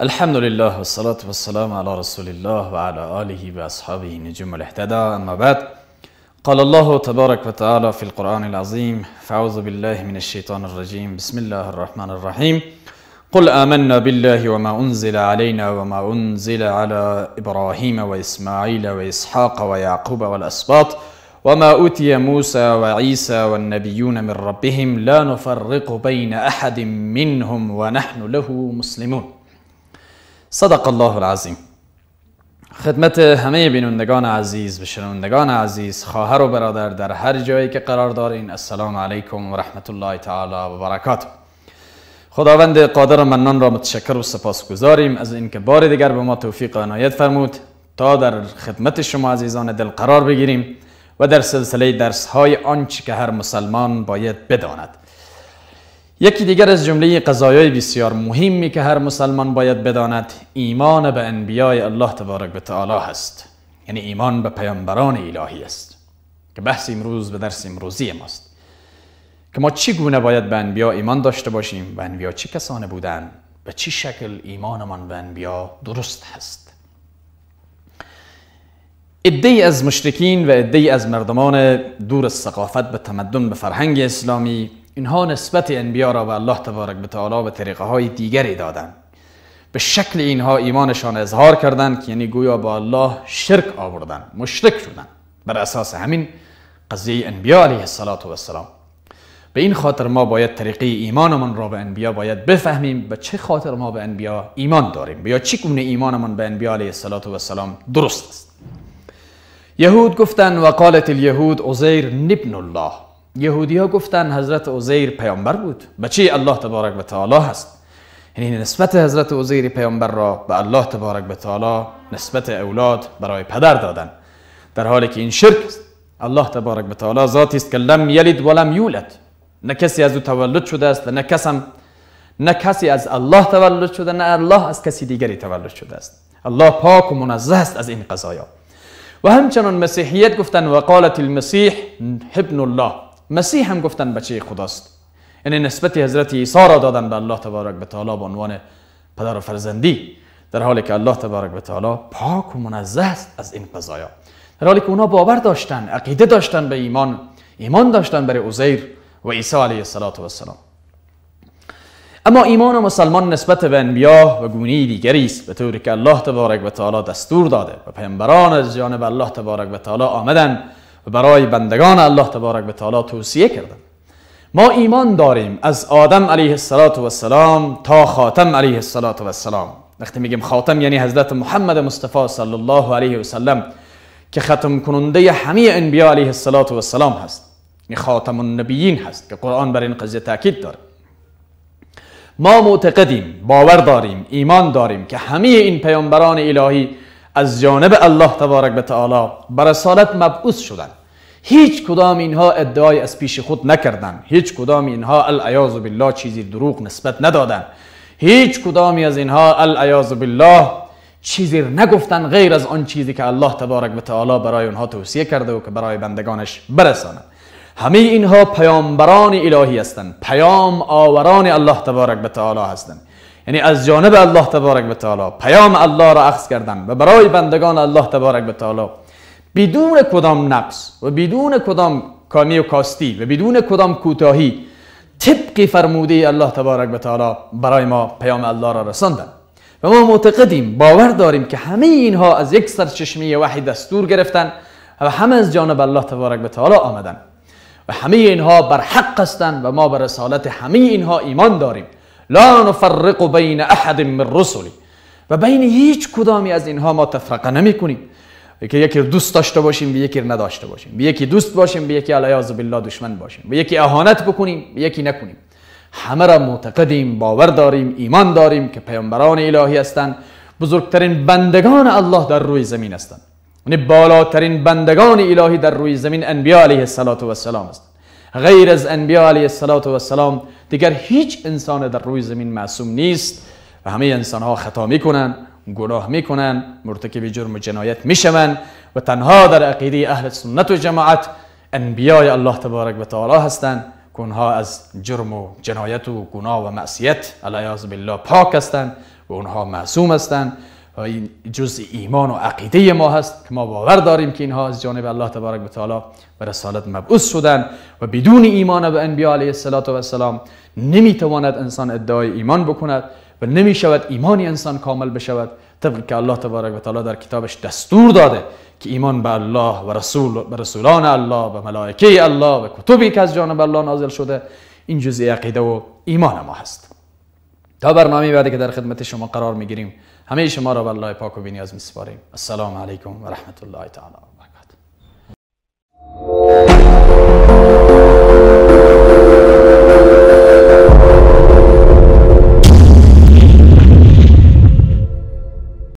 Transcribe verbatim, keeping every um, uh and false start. الحمد لله والصلاة والسلام على رسول الله وعلى آله وأصحابه نجوم الاهتدى. أما بعد، قال الله تبارك وتعالى في القرآن العظيم: فأعوذ بالله من الشيطان الرجيم، بسم الله الرحمن الرحيم. قل آمنا بالله وما أنزل علينا وما أنزل على إبراهيم وإسماعيل وإسحاق ويعقوب والأسباط وما أوتي موسى وعيسى والنبيون من ربهم لا نفرق بين أحد منهم ونحن له مسلمون. صدق الله العظیم. خدمت همه بینندگان عزیز و شنوندگان عزیز، خواهر و برادر در هر جایی که قرار دارین، السلام علیکم و رحمت الله تعالی و برکاته. خداوند قادر و منان را متشکر و سپاس گذاریم از اینکه بار دیگر به ما توفیق و عنایت فرمود تا در خدمت شما عزیزان دل قرار بگیریم و در سلسله درس های آنچه که هر مسلمان باید بداند. یکی دیگر از جمله قضایای بسیار مهمی که هر مسلمان باید بداند، ایمان به انبیای الله تبارک و تعالی هست، یعنی ایمان به پیامبران الهی است که بحث امروز به درس امروزی ماست، که ما چگونه باید به انبیا ایمان داشته باشیم، به انبیا چه کسانی بودند، به چه شکل ایمانمان به انبیا درست هست. عده‌ای از مشرکین و عده‌ای از مردمان دور از ثقافت به تمدن به فرهنگ اسلامی، اینها نسبت انبیا را به الله تبارک و تعالی به طریقه های دیگری دادند. به شکل اینها ایمانشان اظهار کردند که یعنی گویا با الله شرک آوردند، مشرک شدند بر اساس همین قضیه انبیا علیه السلام. به این خاطر ما باید طریقه ایمانمان را به انبیا باید بفهمیم، به چه خاطر ما به انبیا ایمان داریم، یا چگونه ایمانمان به انبیا علیه السلام درست است. یهود گفتند و قالت الیهود عزیر ابن الله. یهودی ها گفتن حضرت عزیر پیامبر بود، بچه الله تبارک و تعالی هست، یعنی نسبت حضرت عزیر پیامبر را به الله تبارک و تعالی نسبت اولاد برای پدر دادن، در حالی که این شرک است. الله تبارک و تعالی ذاتی است که لم یلد ولم یولد، نه کسی از او تولد شده است و نه کسم نه کسی از الله تولد شده، نه الله از کسی دیگری تولد شده است. الله پاک و منزه است از این قضایا. و همچنان مسیحیت گفتن و قالت المسیح ابن الله، مسیح هم گفتن بچه خداست، یعنی نسبت حضرت عیسی را دادن به الله تبارک و تعالی به عنوان پدر و فرزندی، در حالی که الله تبارک و تعالی پاک و منزه است از این قضایا. در حالی که اونا باور داشتن، عقیده داشتن به ایمان، ایمان داشتن برای عزیر و عیسی علیه السلام. اما ایمان مسلمان نسبت به انبیا و گونه دیگری است، به طوری که الله تبارک و تعالی دستور داده و پیامبران از جانب الله تبارک و تعالی آمدند و برای بندگان الله تبارک و تعالی توصیه کردن. ما ایمان داریم از آدم علیه السلام تا خاتم علیه السلام. وقتی میگیم خاتم یعنی حضرت محمد مصطفی صلی الله علیه وسلم که ختم کننده همه انبیا علیه السلام هست، یعنی خاتم النبیین هست که قرآن بر این قضیه تاکید داره. ما معتقدیم، باور داریم، ایمان داریم که همه این پیامبران الهی از جانب الله تبارک و تعالی بر رسالت مبعوث شدند. هیچ کدام اینها ادعای از پیش خود نکردند، هیچ کدام اینها العیاذ بالله چیزی دروغ نسبت ندادند، هیچ کدامی از اینها العیاذ بالله چیزی نگفتند غیر از آن چیزی که الله تبارک و تعالی برای آنها توصیه کرده و که برای بندگانش برساند. همه اینها پیامبران الهی هستند، پیام آوران الله تبارک و تعالی هستند، یعنی از جانب الله تبارک و تعالی پیام الله را اخذ کردن و برای بندگان الله تبارک و تعالی بدون کدام نقص و بدون کدام کامی و کاستی و بدون کدام کوتاهی طبق فرموده الله تبارک و تعالی برای ما پیام الله را رساندن. و ما معتقدیم، باور داریم که همه اینها از یک سرچشمه واحد دستور گرفتن و همه از جانب الله تبارک و تعالی آمدن و همه اینها بر حق هستند و ما بر رسالت همه اینها ایمان داریم. لا نفرق بین احد من رسولی، و بین هیچ کدامی از اینها ما تفرقه نمی کنیم که یکی دوست داشته باشیم و یکی نداشته باشیم، به یکی دوست باشیم به یکی علیاذ بالله دشمن باشیم، به یکی اهانت بکنیم به یکی نکنیم. همه را معتقدیم، باور داریم، ایمان داریم که پیامبران الهی هستند، بزرگترین بندگان الله در روی زمین هستند، یعنی بالاترین بندگان الهی در روی زمین انبیا علیه السلام است. غیر از انبیا علیه السلام دیگر هیچ انسان در روی زمین معصوم نیست و همه انسان ها خطا میکنن، گناه میکنن، مرتکب جرم و جنایت میشوند و تنها در عقیده اهل سنت و جماعت انبیای الله تبارک و تعالی هستند که اونها از جرم و جنایت و گناه و معصیت علیاذ بالله پاک هستند و اونها معصوم هستند. این جزء ایمان و عقیده ما هست که ما باور داریم که اینها از جانب الله تبارک و تعالی به رسالت مبعوث شدند و بدون ایمان به انبیا علیه السلام نمیتواند انسان ادعای ایمان بکند و نمیشود ایمان انسان کامل بشود، طبق که الله تبارک و تعالی در کتابش دستور داده که ایمان به الله و رسول به رسولان الله و ملائکه الله و کتبی که از جانب الله نازل شده این جزء عقیده و ایمان ما هست. تا برنامه بعدی که در خدمت شما قرار میگیریم، همه شما را به الله پاک و بی‌نیاز میسپاریم. السلام علیکم و رحمت الله تعالی.